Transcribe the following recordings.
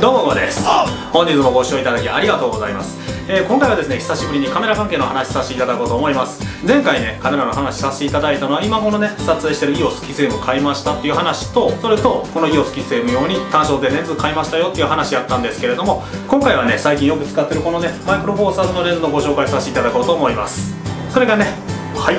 どうもゴーです。本日もご視聴いただきありがとうございます。今回はですね、久しぶりにカメラ関係の話させていただこうと思います。前回ね、カメラの話させていただいたのは、今このね撮影してる EOS キセイム買いましたっていう話と、それとこの EOS キセイム用に単焦点レンズ買いましたよっていう話やったんですけれども、今回はね、最近よく使ってるこのねマイクロフォーサーズのレンズのご紹介させていただこうと思います。それがね、はい、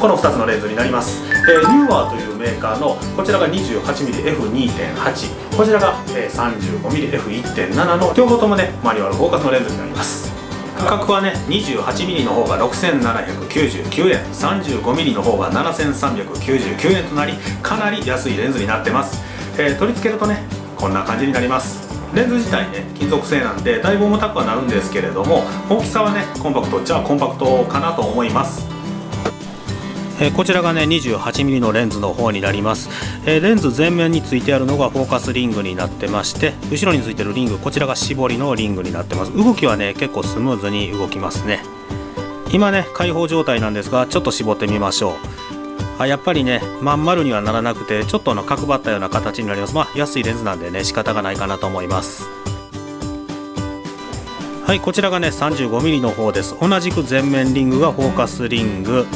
この2つのレンズになります。ニューワーというメーカーの、こちらが 28mmF2.8、 こちらが 35mmF1.7 の両方ともねマニュアルフォーカスのレンズになります。価格はね、 28mm の方が6799円、 35mm の方が7399円となり、かなり安いレンズになってます。取り付けるとね、こんな感じになります。レンズ自体ね、金属製なんでだいぶ重たくはなるんですけれども、大きさはねコンパクトっちゃコンパクトかなと思います。こちらがね 28mm のレンズの方になります。レンズ前面についてあるのがフォーカスリングになってまして、後ろについてるリング、こちらが絞りのリングになってます。動きはね結構スムーズに動きますね。今ね開放状態なんですが、ちょっと絞ってみましょう。やっぱりねまん丸にはならなくて、ちょっと角張ったような形になります。安いレンズなんでね仕方がないかなと思います。はい、こちらがね 35mm の方です。同じく前面リングがフォーカスリング、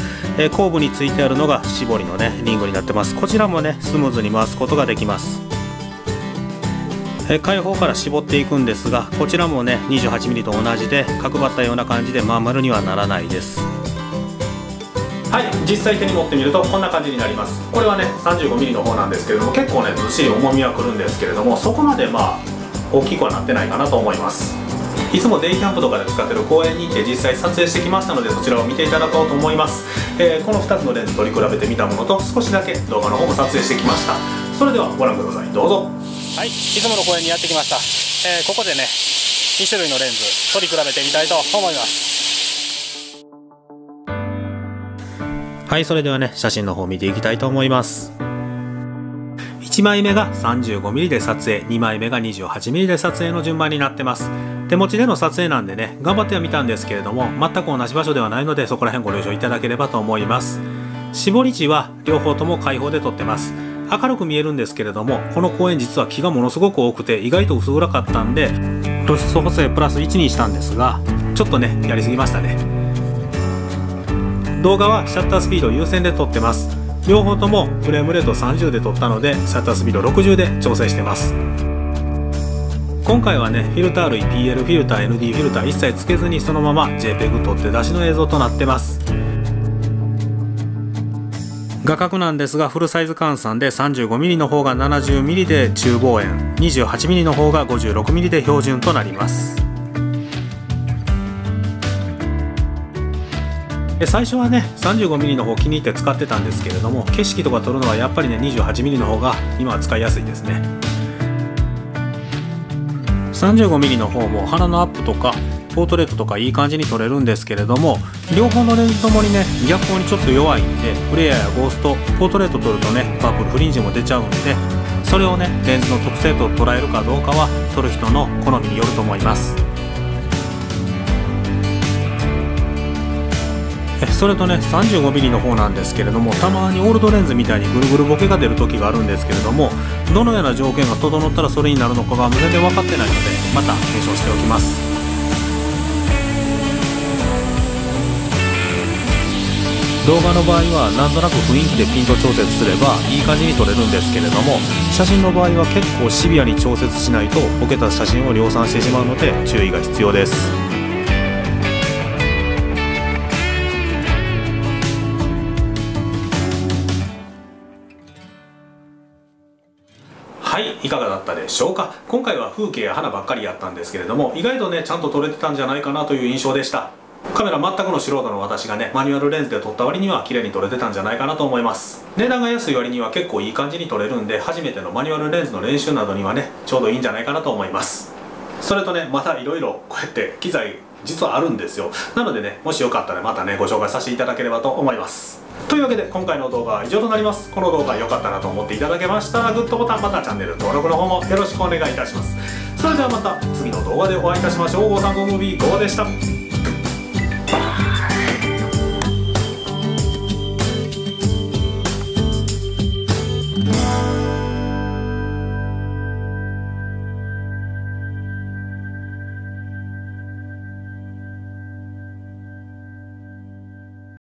後部についてあるのが絞りのねリングになってます。こちらもねスムーズに回すことができます。開放から絞っていくんですが、こちらもね 28mm と同じで角張ったような感じでまん丸にはならないです。はい、実際手に持ってみるとこんな感じになります。これはね 35mm の方なんですけれども、結構ねずっしり重みはくるんですけれども、そこまで大きくはなってないかなと思います。いつもデイキャンプとかで使ってる公園に行って実際撮影してきましたので、そちらを見ていただこうと思います。この2つのレンズ取り比べてみたものと、少しだけ動画の方も撮影してきました。それではご覧ください、どうぞ。はい、いつもの公園にやってきました。ここでね2種類のレンズ取り比べてみたいと思います。はい、それではね写真の方見ていきたいと思います。1枚目が 35mm で撮影、2枚目が 28mm で撮影の順番になってます。手持ちでの撮影なんでね頑張ってはみたんですけれども、全く同じ場所ではないので、そこら辺ご了承いただければと思います。絞り値は両方とも開放で撮ってます。明るく見えるんですけれども、この公園実は木がものすごく多くて意外と薄暗かったんで、露出補正プラス1にしたんですが、ちょっとねやりすぎましたね。動画はシャッタースピード優先で撮ってます。両方ともフレームレート30で撮ったので、シャッタースピード60で調整してます。今回はねフィルター類、 PL フィルター、 ND フィルター一切つけずに、そのまま JPEG 撮って出しの映像となってます。画角なんですが、フルサイズ換算で 35mm の方が 70mm で中望遠、 28mm の方が 56mm で標準となります。最初はね 35mm の方気に入って使ってたんですけれども、景色とか撮るのはやっぱりね 28mm の方が今は使いやすいですね。35mm の方も鼻のアップとかポートレートとかいい感じに撮れるんですけれども、両方のレンズともにね逆光にちょっと弱いんで、フレアやゴースト、ポートレート撮るとねパープルフリンジも出ちゃうんで、それをねレンズの特性と捉えるかどうかは撮る人の好みによると思います。それとね 35mm の方なんですけれども、たまにオールドレンズみたいにぐるぐるボケが出る時があるんですけれども、どのような条件が整ったらそれになるのかが全然分かってないので、また検証しておきます。動画の場合はなんとなく雰囲気でピント調節すればいい感じに撮れるんですけれども、写真の場合は結構シビアに調節しないとボケた写真を量産してしまうので注意が必要です。はい、いかがだったでしょうか。今回は風景や花ばっかりやったんですけれども、意外とねちゃんと撮れてたんじゃないかなという印象でした。カメラ全くの素人の私がねマニュアルレンズで撮った割には綺麗に撮れてたんじゃないかなと思います。値段が安い割には結構いい感じに撮れるんで、初めてのマニュアルレンズの練習などにはねちょうどいいんじゃないかなと思います。それとね、またいろいろこうやって機材実はあるんですよ。なのでね、もしよかったらまたねご紹介させていただければと思います。というわけで今回の動画は以上となります。この動画良かったなと思っていただけましたらグッドボタン、またチャンネル登録の方もよろしくお願いいたします。それではまた次の動画でお会いいたしましょう。ゴーサンゴームービーゴーでした。